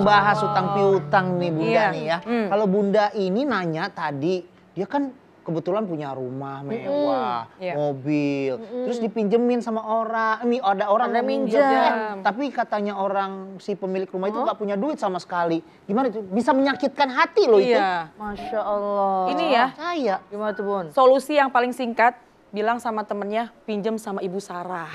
membahas utang piutang nih Bunda nih ya. Kalau Bunda ini nanya tadi, dia kan kebetulan punya rumah mewah, mobil, terus dipinjemin sama orang. Ini ada orang yang minjem, tapi katanya orang si pemilik rumah itu nggak punya duit sama sekali. Gimana itu? Bisa menyakitkan hati loh itu. Masya Allah. Ini ya. Saya. Gimana tuh Bun? Solusi yang paling singkat, bilang sama temennya, pinjem sama Ibu Sarah.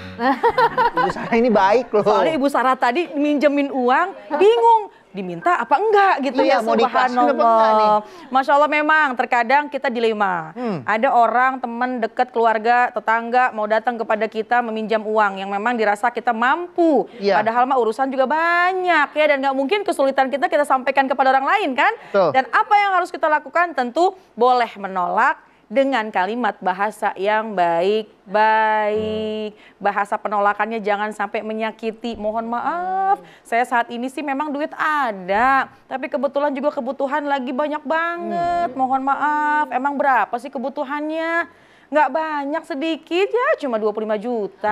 Ibu Sarah ini baik loh. Soalnya Ibu Sarah tadi minjemin uang, bingung. Diminta apa enggak gitu ya, subhanallah. Masya Allah memang terkadang kita dilema. Ada orang, teman, dekat, keluarga, tetangga mau datang kepada kita meminjam uang yang memang dirasa kita mampu. Padahal mah urusan juga banyak ya, dan nggak mungkin kesulitan kita sampaikan kepada orang lain kan. Dan apa yang harus kita lakukan? Tentu boleh menolak dengan kalimat bahasa yang baik-baik. Bahasa penolakannya jangan sampai menyakiti. Mohon maaf, saya saat ini sih memang duit ada, tapi kebetulan juga kebutuhan lagi banyak banget. Mohon maaf, emang berapa sih kebutuhannya? Nggak banyak, sedikit ya, cuma 25 juta.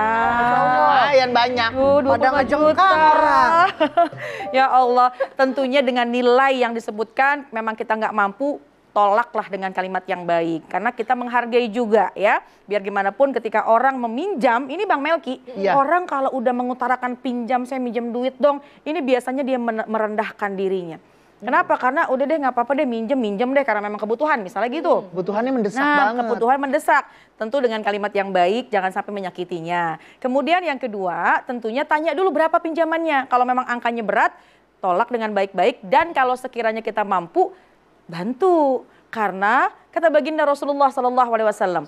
Lumayan banyak. Pada ngejengkang orang. Ya Allah, tentunya dengan nilai yang disebutkan memang kita nggak mampu, tolaklah dengan kalimat yang baik. Karena kita menghargai juga ya. Biar gimana pun ketika orang meminjam, ini Bang Melki, orang kalau udah mengutarakan pinjam, saya minjem duit dong, ini biasanya dia merendahkan dirinya. Kenapa? Karena udah deh nggak apa-apa deh, minjem deh karena memang kebutuhan misalnya gitu. Kebutuhannya mendesak banget. Kebutuhan mendesak. Tentu dengan kalimat yang baik, jangan sampai menyakitinya. Kemudian yang kedua, tentunya tanya dulu berapa pinjamannya. Kalau memang angkanya berat, tolak dengan baik-baik. Dan kalau sekiranya kita mampu, bantu. Karena kata baginda Rasulullah SAW,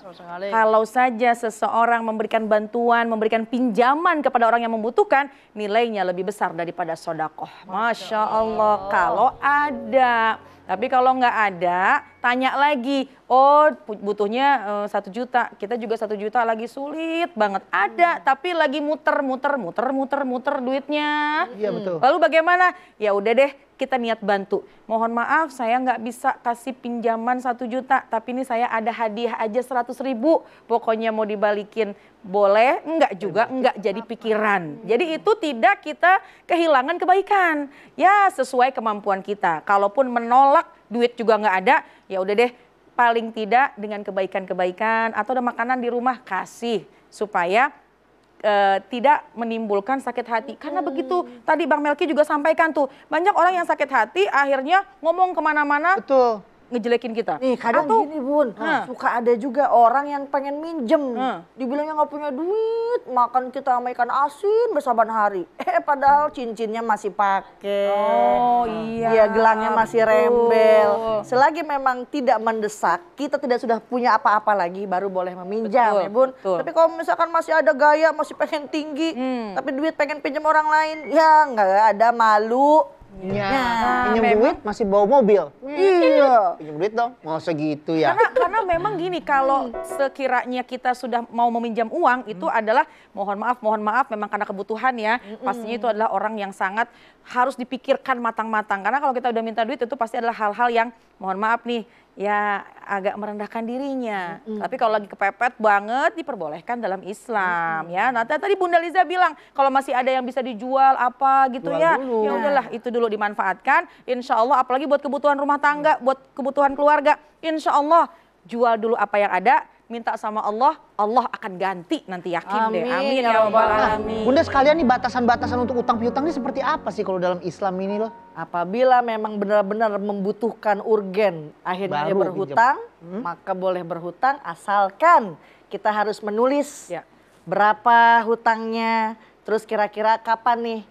kalau saja seseorang memberikan bantuan, memberikan pinjaman kepada orang yang membutuhkan, nilainya lebih besar daripada sodakoh. Masya Allah, kalau ada. Tapi kalau nggak ada, tanya lagi, oh butuhnya 1 juta, kita juga 1 juta lagi sulit banget. Ada, tapi lagi muter duitnya. Iya betul. Lalu bagaimana? Ya udah deh, kita niat bantu. Mohon maaf, saya nggak bisa kasih pinjaman 1 juta, tapi ini saya ada hadiah aja 100 ribu. Pokoknya mau dibalikin, boleh, enggak juga, enggak jadi pikiran. Jadi itu tidak kita kehilangan kebaikan. Ya sesuai kemampuan kita. Kalaupun menolak, duit juga enggak ada, ya udah deh paling tidak dengan kebaikan-kebaikan. Atau ada makanan di rumah, kasih. Supaya tidak menimbulkan sakit hati. Karena begitu tadi Bang Melki juga sampaikan tuh. Banyak orang yang sakit hati akhirnya ngomong kemana-mana. Betul. Ngejelekin kita. Nih kadang atau, gini Bun, suka ada juga orang yang pengen minjem, dibilangnya nggak punya duit, makan kita sama ikan asin bersaban hari. Padahal cincinnya masih pakai, iya gelangnya masih rembel. Selagi memang tidak mendesak, kita tidak sudah punya apa-apa lagi, baru boleh meminjam ya Bun. Tapi kalau misalkan masih ada gaya, masih pengen tinggi, tapi duit pengen pinjam orang lain, ya nggak ada malu. Pinjam duit masih bawa mobil. Pinjam duit dong, mau segitu ya. Karena memang gini, kalau sekiranya kita sudah mau meminjam uang, itu adalah mohon maaf memang karena kebutuhan ya. Pastinya itu adalah orang yang sangat harus dipikirkan matang-matang. Karena kalau kita udah minta duit itu pasti adalah hal-hal yang mohon maaf nih, ya agak merendahkan dirinya. Tapi kalau lagi kepepet banget diperbolehkan dalam Islam ya. Nah tadi Bunda Liza bilang kalau masih ada yang bisa dijual apa gitu ya, ya udahlah itu dulu dimanfaatkan. Insya Allah apalagi buat kebutuhan rumah tangga, buat kebutuhan keluarga, insya Allah jual dulu apa yang ada. Minta sama Allah, Allah akan ganti nanti, yakin deh. Amin ya Rabbal Alamin. Bunda sekalian nih, batasan-batasan untuk utang piutang ini seperti apa sih kalau dalam Islam ini loh? Apabila memang benar-benar membutuhkan urgen, akhirnya berhutang, maka boleh berhutang asalkan kita harus menulis berapa hutangnya, terus kira-kira kapan nih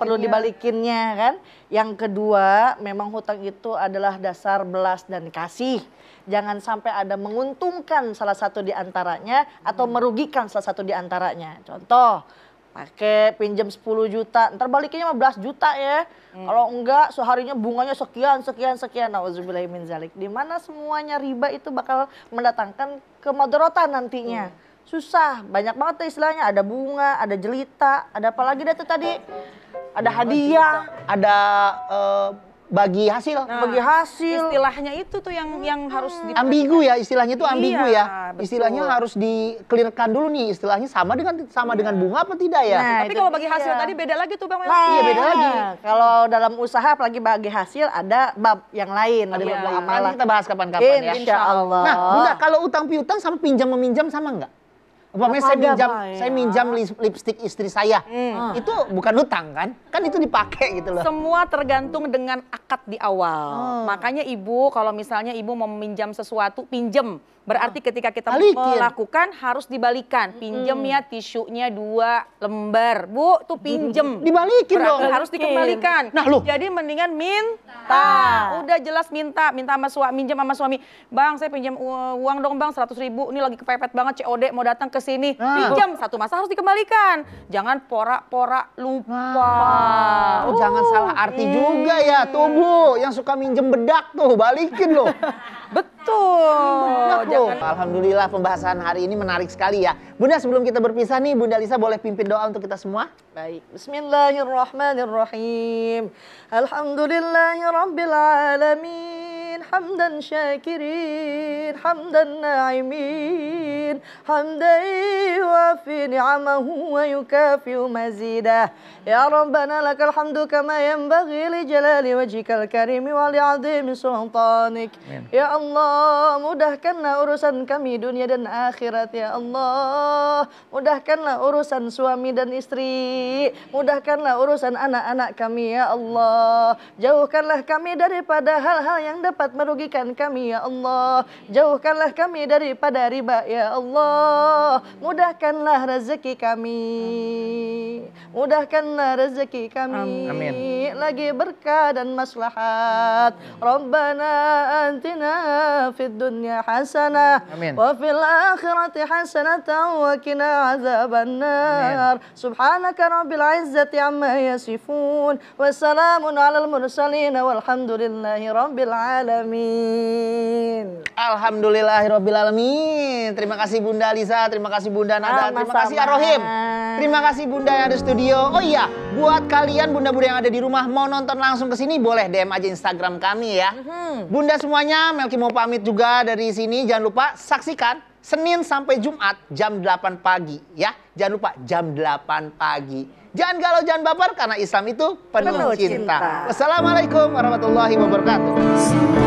perlu dibalikinnya kan. Yang kedua, memang hutang itu adalah dasar belas dan kasih. Jangan sampai ada menguntungkan salah satu di antaranya atau merugikan salah satu di antaranya. Contoh, pakai pinjam 10 juta, ntar balikinnya 15 juta ya. Kalau enggak, seharinya bunganya sekian, sekian, sekian. Nauzubillahi min zalik. Dimana semuanya riba itu bakal mendatangkan kemadaratan nantinya. Susah, banyak banget tuh istilahnya. Ada bunga, ada jelita, ada apa lagi deh tuh tadi. Ada hadiah, ada bagi hasil, nah, bagi hasil istilahnya itu tuh yang harus ambigu ya, istilahnya itu ambigu iya, ya betul. Istilahnya harus dikelirkan dulu nih, istilahnya sama dengan bunga apa tidak ya, nah, tapi kalau bagi hasil iya. Tadi beda lagi tuh Bang Melki, nah, iya beda lagi. Kalau dalam usaha apalagi bagi hasil ada bab yang lain, ada bab yang lain, kita bahas kapan-kapan ya insyaallah. Nah Bunda, kalau utang piutang sama pinjam meminjam sama enggak? Umpamanya saya minjam lipstik istri saya, itu bukan utang kan? Kan itu dipakai gitu loh. Semua tergantung dengan akad di awal. Makanya ibu kalau misalnya ibu mau meminjam sesuatu, pinjem. Berarti ketika kita melakukan harus dibalikan. Pinjem ya tisunya 2 lembar. Bu, tuh pinjem. Dibalikin berarti dong. Harus dikembalikan. Nah, loh. Jadi mendingan minta. Udah jelas minta. Minta sama suami, minjem sama suami. Bang, saya pinjam uang dong Bang, 100 ribu. Ini lagi kepepet banget, COD mau datang ke sini. Pinjam, satu masa harus dikembalikan. Jangan pora-pora lupa. Oh, jangan salah arti juga ya. Tuh Bu, yang suka minjem bedak tuh, balikin loh. Betul. Alhamdulillah pembahasan hari ini menarik sekali ya. Bunda, sebelum kita berpisah nih, Bunda Lisa boleh pimpin doa untuk kita semua? Baik. Bismillahirrahmanirrahim. Alhamdulillahirrabbilalamin. Hamdan syakirin. Hamdan na'imin. Hamdan yuafi ni'amahu wa yukafiu mazidah. Ya Rabbana lakal hamdu kama yanbaghi li jalali wajhikal karimi wa li'adhimi sultanik. Ya Allah, mudahkanlah urusan kami dunia dan akhirat ya Allah. Mudahkanlah urusan suami dan istri. Mudahkanlah urusan anak-anak kami ya Allah. Jauhkanlah kami daripada hal-hal yang dapat merugikan kami ya Allah. Jauhkanlah kami daripada riba ya Allah. Mudahkanlah rezeki kami. Mudahkanlah rezeki kami. Amin. Lagi berkah dan maslahat. Rabbana antina fid dunya hasanah wa fil akhirati hasanatan wa qina azaban nar. Subhanaka rabbil izzati amma yasifun wa salamun alal mursalin walhamdulillahi rabbil alamin. Alhamdulillahirabbil alamin. Terima kasih Bunda Lisa, terima kasih Bunda Nada, terima kasih Arohim. Terima kasih Bunda yang ada di studio. Oh iya, buat kalian Bunda-bunda yang ada di rumah mau nonton langsung ke sini boleh DM aja Instagram kami ya. Bunda semuanya, Melki mau pamit juga dari sini. Jangan lupa saksikan Senin sampai Jumat jam 8 pagi ya. Jangan lupa jam 8 pagi. Jangan galau, jangan baper karena Islam itu penuh cinta. Wassalamualaikum warahmatullahi wabarakatuh.